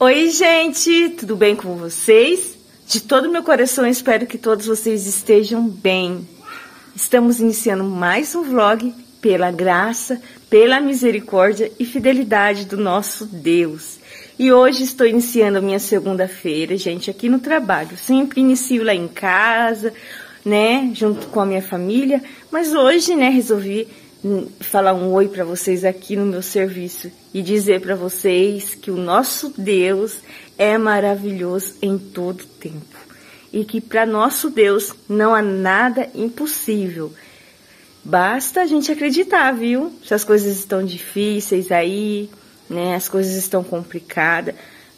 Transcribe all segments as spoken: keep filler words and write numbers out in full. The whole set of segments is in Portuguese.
Oi, gente! Tudo bem com vocês? De todo meu coração, espero que todos vocês estejam bem. Estamos iniciando mais um vlog pela graça, pela misericórdia e fidelidade do nosso Deus. E hoje estou iniciando a minha segunda-feira, gente, aqui no trabalho. Sempre inicio lá em casa, né, junto com a minha família, mas hoje, né, resolvi falar um oi para vocês aqui no meu serviço e dizer para vocês que o nosso Deus é maravilhoso em todo tempo e que para nosso Deus não há nada impossível. Basta a gente acreditar, viu? Se as coisas estão difíceis aí, né? As coisas estão complicadas.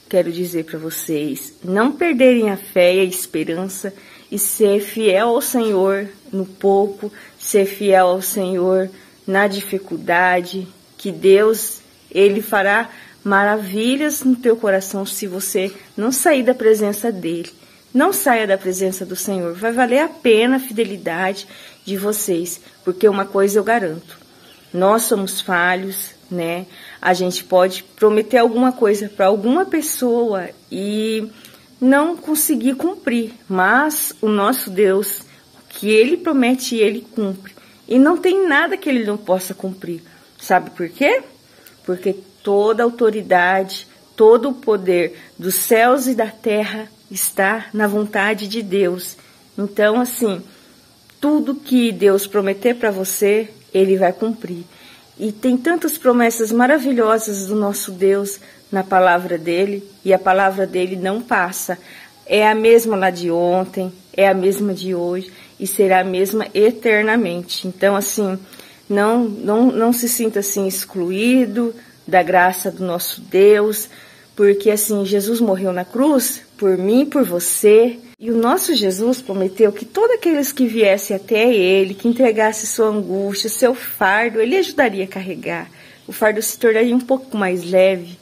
Quero dizer para vocês não perderem a fé e a esperança e ser fiel ao Senhor no pouco, ser fiel ao Senhor na dificuldade, que Deus, Ele fará maravilhas no teu coração se você não sair da presença dEle. Não saia da presença do Senhor. Vai valer a pena a fidelidade de vocês, porque uma coisa eu garanto. Nós somos falhos, né? A gente pode prometer alguma coisa para alguma pessoa e não conseguir cumprir, mas o nosso Deus, o que Ele promete, Ele cumpre. E não tem nada que Ele não possa cumprir. Sabe por quê? Porque toda autoridade, todo o poder dos céus e da terra está na vontade de Deus. Então, assim, tudo que Deus prometer para você, Ele vai cumprir. E tem tantas promessas maravilhosas do nosso Deus na palavra dEle, e a palavra dEle não passa. É a mesma lá de ontem, é a mesma de hoje, e será a mesma eternamente. Então, assim, não, não, não se sinta assim excluído da graça do nosso Deus, porque assim, Jesus morreu na cruz por mim, por você, e o nosso Jesus prometeu que todos aqueles que viessem até Ele, que entregasse sua angústia, seu fardo, Ele ajudaria a carregar. O fardo se tornaria um pouco mais leve,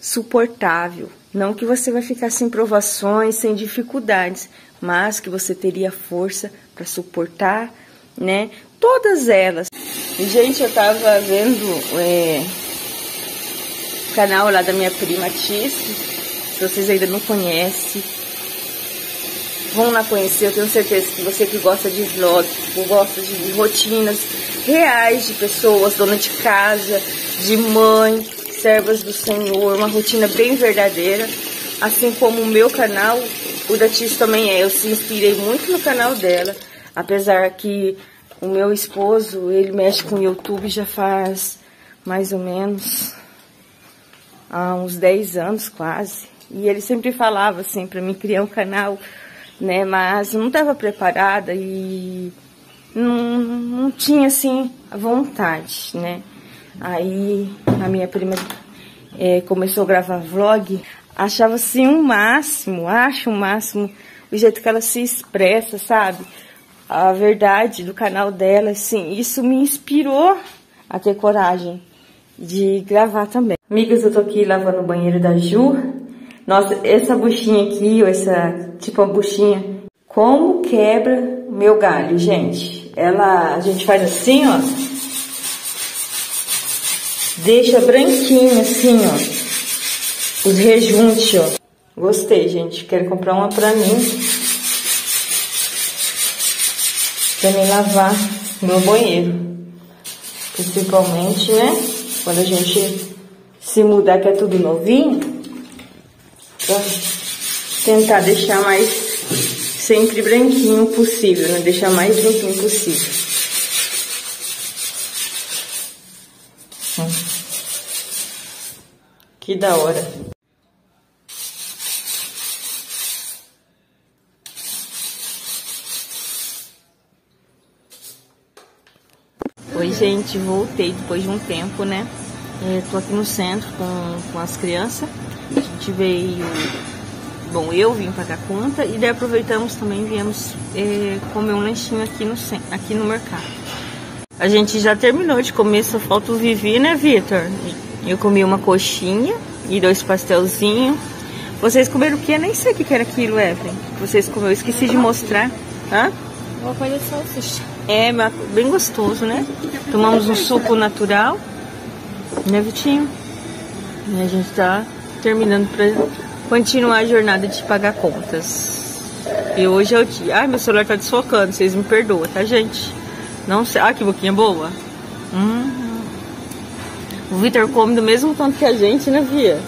suportável. Não que você vai ficar sem provações, sem dificuldades, mas que você teria força para suportar, né? Todas elas. Gente, eu tava vendo é, o canal lá da minha prima Tice. Se vocês ainda não conhecem, vão lá conhecer. Eu tenho certeza que você que gosta de vlog, que gosta de rotinas reais de pessoas, dona de casa, de mãe, servas do Senhor, uma rotina bem verdadeira, assim como o meu canal, o da Tice também é. Eu se inspirei muito no canal dela, apesar que o meu esposo, ele mexe com o YouTube já faz mais ou menos há uns dez anos quase, e ele sempre falava assim para mim criar um canal, né, mas não estava preparada e não, não tinha assim a vontade, né. Aí a minha prima é, começou a gravar vlog, achava assim um máximo, acho um máximo o jeito que ela se expressa, sabe? A verdade do canal dela, assim, isso me inspirou a ter coragem de gravar também. Amigas, eu tô aqui lavando o banheiro da Ju. Nossa, essa buchinha aqui, ou essa tipo uma buchinha, como quebra meu galho, gente. Ela, a gente faz assim, ó. Deixa branquinho assim, ó, os rejuntes, ó. Gostei, gente. Quero comprar uma pra mim, pra me lavar meu banheiro. Principalmente, né, quando a gente se mudar, que é tudo novinho, pra tentar deixar mais sempre branquinho possível, né? Deixar mais branquinho possível. Que da hora. Oi, gente, voltei depois de um tempo, né? Eu tô aqui no centro com, com as crianças. A gente veio... Bom, eu vim pagar conta e daí aproveitamos também, viemos é, comer um lanchinho aqui no, aqui no mercado. A gente já terminou de comer, só falta o Vivi, né, Vitor? Eu comi uma coxinha e dois pastelzinhos. Vocês comeram o quê? Nem sei o que era aquilo, Evelyn. Vocês comeram, eu esqueci de mostrar. Hã? Uma coisa de salsicha. É, bem gostoso, né? Tomamos um suco natural, né, Vitinho? E a gente tá terminando pra continuar a jornada de pagar contas. E hoje é o dia... Ai, meu celular tá desfocando, vocês me perdoam, tá, gente? Não sei. Ah, que boquinha boa. Hum. O Vitor come do mesmo tanto que a gente, né, Via?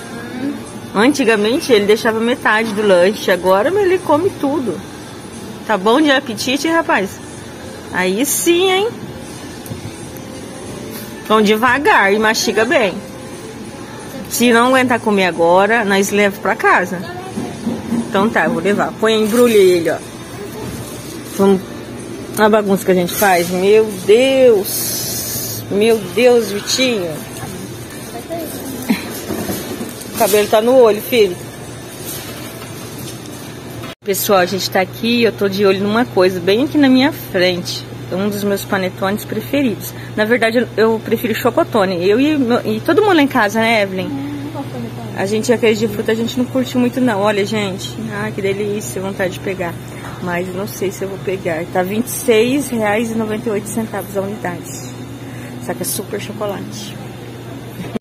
Hum. Antigamente ele deixava metade do lanche, agora ele come tudo. Tá bom de apetite, hein, rapaz? Aí sim, hein? Vão devagar e mastiga bem. Se não aguentar comer agora, nós levamos pra casa. Então tá, eu vou levar. Põe, embrulha ele, ó. Vamos... A bagunça que a gente faz, meu Deus, meu Deus, Vitinho. O cabelo tá no olho, filho. Pessoal, a gente tá aqui, eu tô de olho numa coisa, bem aqui na minha frente. É um dos meus panetones preferidos. Na verdade, eu prefiro chocotone. Eu e, meu, e todo mundo lá em casa, né, Evelyn? A gente, aqueles de fruta, a gente não curte muito, não. Olha, gente, ah, que delícia, vontade de pegar. Mas não sei se eu vou pegar. Tá vinte e seis reais e noventa e oito centavos a unidade. Saca, super chocolate.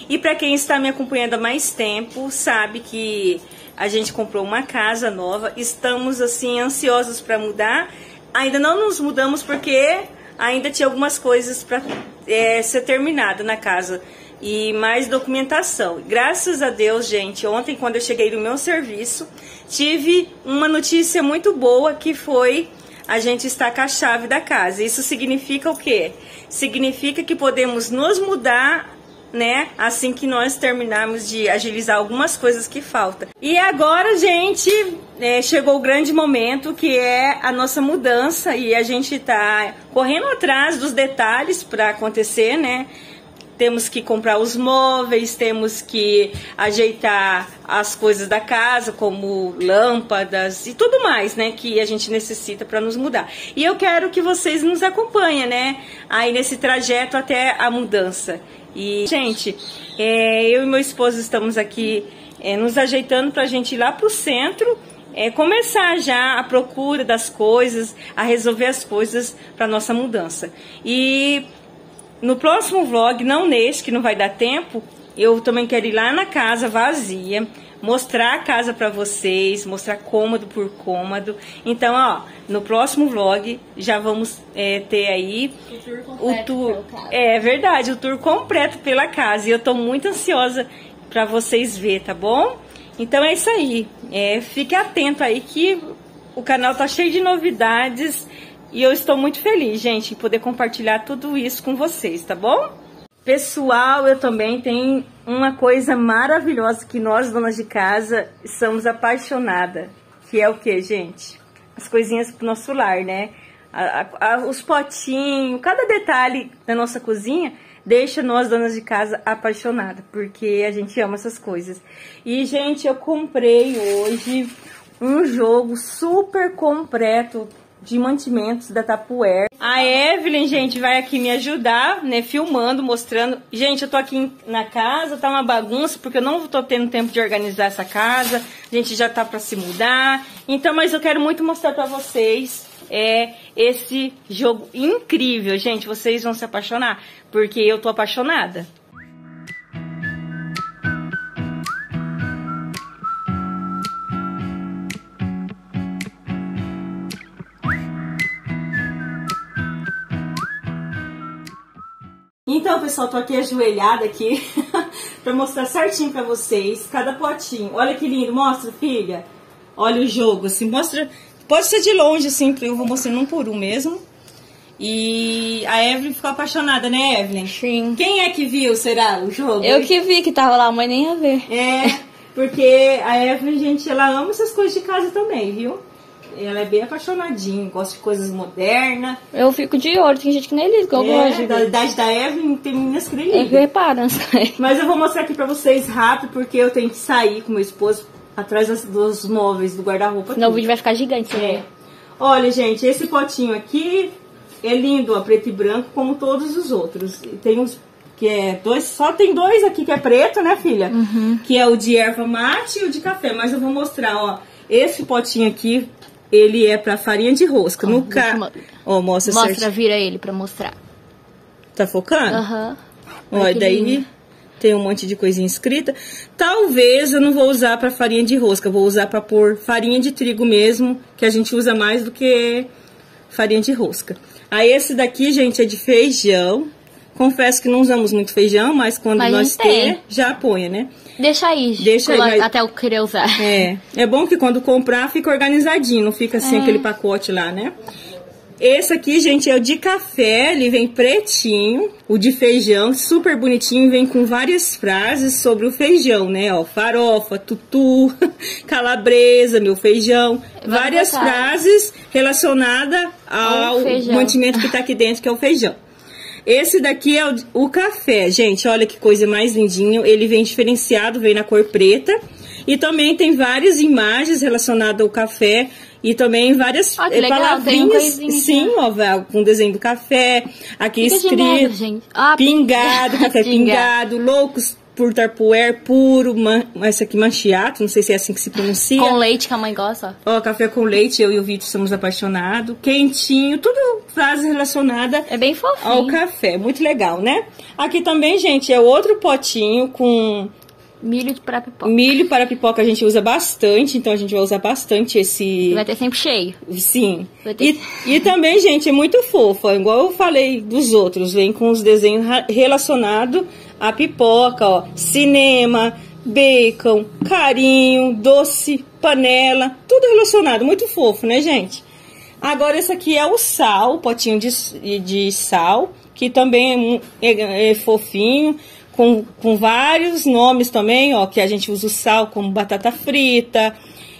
E pra quem está me acompanhando há mais tempo, sabe que a gente comprou uma casa nova. Estamos, assim, ansiosos pra mudar. Ainda não nos mudamos porque ainda tinha algumas coisas pra é, ser terminada na casa. E mais documentação. Graças a Deus, gente, ontem quando eu cheguei no meu serviço, tive uma notícia muito boa, que foi a gente estar com a chave da casa. Isso significa o quê? Significa que podemos nos mudar, né, assim que nós terminarmos de agilizar algumas coisas que faltam. E agora, gente, é, chegou o grande momento, que é a nossa mudança, e a gente tá correndo atrás dos detalhes para acontecer, né? Temos que comprar os móveis, temos que ajeitar as coisas da casa, como lâmpadas e tudo mais, né? Que a gente necessita para nos mudar. E eu quero que vocês nos acompanhem, né? Aí nesse trajeto até a mudança. E, gente, é, eu e meu esposo estamos aqui é, nos ajeitando para a gente ir lá para o centro. É, começar já a procura das coisas, a resolver as coisas para nossa mudança. E... No próximo vlog, não neste, que não vai dar tempo, eu também quero ir lá na casa vazia, mostrar a casa pra vocês, mostrar cômodo por cômodo. Então, ó, no próximo vlog já vamos é, ter aí o tour completo. O tour, pela casa. É verdade, o tour completo pela casa. E eu tô muito ansiosa pra vocês verem, tá bom? Então é isso aí. É, fique atento aí que o canal tá cheio de novidades. E eu estou muito feliz, gente, em poder compartilhar tudo isso com vocês, tá bom? Pessoal, eu também tenho uma coisa maravilhosa que nós, donas de casa, somos apaixonadas. Que é o quê, gente? As coisinhas pro nosso lar, né? A, a, a, os potinhos, cada detalhe da nossa cozinha deixa nós, donas de casa, apaixonadas. Porque a gente ama essas coisas. E, gente, eu comprei hoje um jogo super completo de mantimentos da Tupperware. A Evelyn, gente, vai aqui me ajudar, né, filmando, mostrando. Gente, eu tô aqui na casa, tá uma bagunça, porque eu não tô tendo tempo de organizar essa casa, a gente já tá pra se mudar. Então, mas eu quero muito mostrar pra vocês é, esse jogo incrível, gente, vocês vão se apaixonar, porque eu tô apaixonada. Então, pessoal, tô aqui ajoelhada aqui pra mostrar certinho pra vocês cada potinho. Olha que lindo. Mostra, filha. Olha o jogo, assim. Mostra. Pode ser de longe, assim, eu vou mostrando um por um mesmo. E a Evelyn ficou apaixonada, né, Evelyn? Sim. Quem é que viu, será, o jogo? Eu que vi que tava lá, a mãe nem ia ver. É, porque a Evelyn, gente, ela ama essas coisas de casa também, viu? Ela é bem apaixonadinha, gosta de coisas modernas. Eu fico de olho, tem gente que nem liga, eu é, gosto. Da idade da Evelyn, tem meninas que nem ligam. Eu reparo, não sei. Mas eu vou mostrar aqui pra vocês rápido, porque eu tenho que sair com meu esposo atrás das, dos móveis, do guarda-roupa. Senão o vídeo vai ficar gigante. É. Olha, gente, esse potinho aqui, É lindo, ó, preto e branco, como todos os outros. Tem uns que é dois, só tem dois aqui que é preto, né, filha? Uhum. Que é o de erva mate e o de café. Mas eu vou mostrar, ó. Esse potinho aqui, ele é pra farinha de rosca. Oh, no ca... Ó, mostra, mostra certo. Vira ele pra mostrar. Tá focando? Aham. Uhum. Ó, e daí lindo. Tem um monte de coisinha escrita. Talvez eu não vou usar pra farinha de rosca. Eu vou usar pra pôr farinha de trigo mesmo, que a gente usa mais do que farinha de rosca. Aí esse daqui, gente, é de feijão. Confesso que não usamos muito feijão, mas quando mas nós ter, já põe, né? Deixa aí, Deixa aí mas... até eu querer usar. É, é bom que quando comprar fica organizadinho, não fica assim é. Aquele pacote lá, né? Esse aqui, gente, é o de café, ele vem pretinho. O de feijão, super bonitinho, vem com várias frases sobre o feijão, né? Ó, farofa, tutu, calabresa, meu feijão. Vamos várias passar. frases relacionadas ao mantimento que tá aqui dentro, que é o feijão. Esse daqui é o, o café, gente, olha que coisa mais lindinho, ele vem diferenciado, vem na cor preta, e também tem várias imagens relacionadas ao café, e também várias oh, legal, palavrinhas, tem sim, ó, com desenho do café, aqui Fica escrito, gente. Ah, pingado, café pingado, loucos por Tupperware puro, man, essa aqui mancheato, não sei se é assim que se pronuncia. Com leite, que a mãe gosta. Ó, café com leite, eu e o Vitor somos apaixonados. Quentinho, tudo frase relacionada é bem fofinho. Ao café. Muito legal, né? Aqui também, gente, é outro potinho com... Milho para pipoca. Milho para pipoca a gente usa bastante, então a gente vai usar bastante esse... Vai ter sempre cheio. Sim. Ter... E, e também, gente, é muito fofa, igual eu falei dos outros, vem com os desenhos relacionados à pipoca, ó. Cinema, bacon, carinho, doce, panela, tudo relacionado, muito fofo, né, gente? Agora esse aqui é o sal, o potinho de, de sal, que também é, é, é fofinho. Com, com vários nomes também, ó, que a gente usa o sal como batata frita,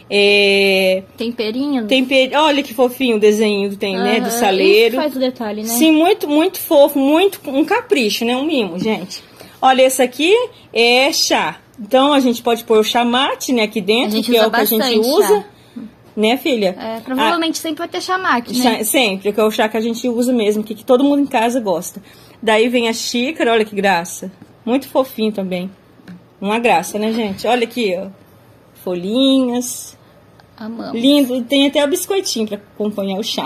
é... Temperinho. Temper... Olha que fofinho o desenho tem, uhum, né, do saleiro. Isso faz o detalhe, né? Sim, muito, muito fofo, muito um capricho, né, um mimo, gente. Olha, esse aqui é chá. Então, a gente pode pôr o chá mate, né, aqui dentro, que é o que a gente usa. Chá. Né, filha? É, provavelmente ah, sempre vai ter chá mate, né? Sempre, que é o chá que a gente usa mesmo, que, que todo mundo em casa gosta. Daí vem a xícara, olha que graça. Muito fofinho também. Uma graça, né, gente? Olha aqui, ó. Folhinhas. Amamos. Lindo. Tem até o biscoitinho pra acompanhar o chá.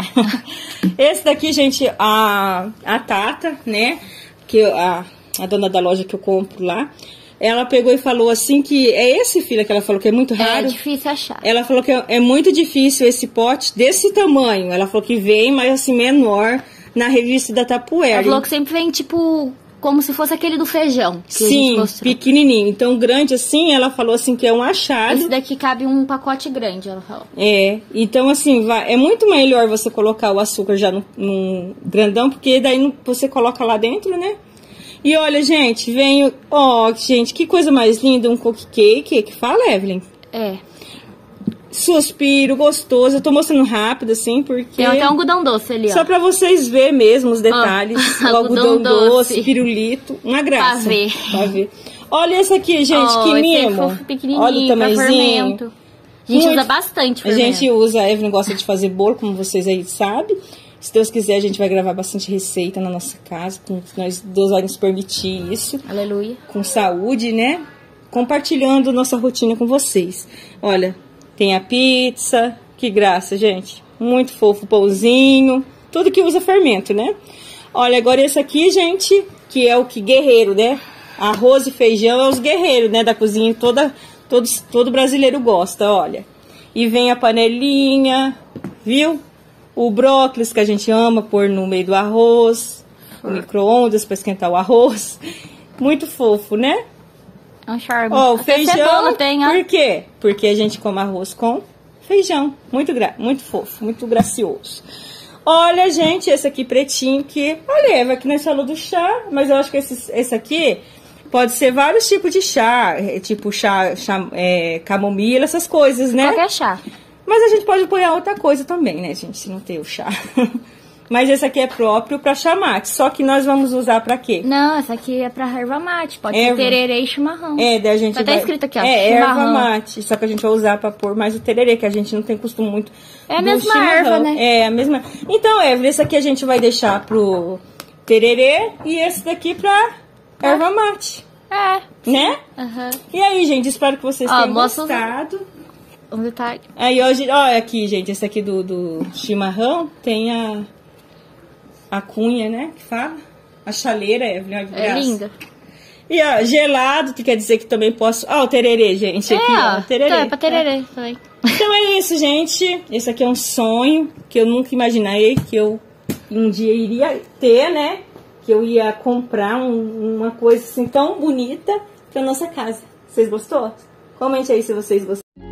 Esse daqui, gente, a, a Tata, né? Que a, a dona da loja que eu compro lá. Ela pegou e falou assim que... É esse, filha, que ela falou que é muito raro. É difícil achar. Ela falou que é, é muito difícil esse pote desse tamanho. Ela falou que vem, mas assim, menor, na revista da Tupperware. Ela falou que sempre vem, tipo... Como se fosse aquele do feijão. Que Sim, a gente pequenininho. Então, grande assim, ela falou assim que é um achado. Esse daqui cabe um pacote grande, ela falou. É. Então, assim, vai, é muito melhor você colocar o açúcar já no, no grandão, porque daí você coloca lá dentro, né? E olha, gente, vem... Ó, oh, gente, que coisa mais linda, um cookie cake. Que fala, Evelyn? É. Suspiro, gostoso. Eu tô mostrando rápido, assim, porque... Tem até um algodão doce ali, ó. Só pra vocês verem mesmo os detalhes. Oh, o algodão doce, doce, pirulito. Uma graça. Pra ver. Pra ver. Olha esse aqui, gente, oh, que mimo. É Olha o tamanhozinho. Tá a gente Muito... usa bastante fermento. A gente usa, a Evelyn gosta de fazer bolo, como vocês aí sabem. Se Deus quiser, a gente vai gravar bastante receita na nossa casa. Com nós, Deus vai nos permitir isso. Aleluia. Com saúde, né? Compartilhando nossa rotina com vocês. Olha... Tem a pizza, que graça, gente. Muito fofo o pãozinho, tudo que usa fermento, né? Olha, agora esse aqui, gente, que é o que guerreiro, né? Arroz e feijão é os guerreiros, né? Da cozinha, toda, todos, todo brasileiro gosta, olha. E vem a panelinha, viu? O brócolis, que a gente ama pôr no meio do arroz. O micro-ondas para esquentar o arroz. Muito fofo, né? Um charme. Ó, oh, o feijão, cebola tem, ó. Por quê? Porque a gente come arroz com feijão. Muito, gra... muito fofo, muito gracioso. Olha, gente, esse aqui pretinho que... Olha, Eva, aqui nós falamos do chá, mas eu acho que esse, esse aqui pode ser vários tipos de chá. Tipo chá, chá é, camomila, essas coisas, né? Qualquer chá. Mas a gente pode apoiar outra coisa também, né, gente? Se não tem o chá. Mas esse aqui é próprio pra chamate. Só que nós vamos usar pra quê? Não, essa aqui é pra erva mate. Pode erva. Ser tererê e chimarrão. É, daí a gente tá vai... até escrito aqui, ó. É, chimarrão. Erva mate. Só que a gente vai usar pra pôr mais o tererê, que a gente não tem costume muito. É a mesma chimarrão. Erva, né? É, a mesma. Então, Evelyn, esse aqui a gente vai deixar pro tererê e esse daqui pra ah. erva mate. É. Né? Uhum. E aí, gente, espero que vocês ó, tenham gostado. Os... Um detalhe. Aí hoje, olha aqui, gente, esse aqui do, do chimarrão tem a, a cunha, né? Que fala? A chaleira, Evelyn. É, é linda. E ó, gelado, que quer dizer que também posso. Ó, o tererê, gente. É, aqui, ó, ó, tererê. Então é pra tererê também. Então é isso, gente. Esse aqui é um sonho que eu nunca imaginei que eu um dia iria ter, né? Que eu ia comprar um, uma coisa assim tão bonita pra nossa casa. Vocês gostou? Comente aí se vocês gostaram.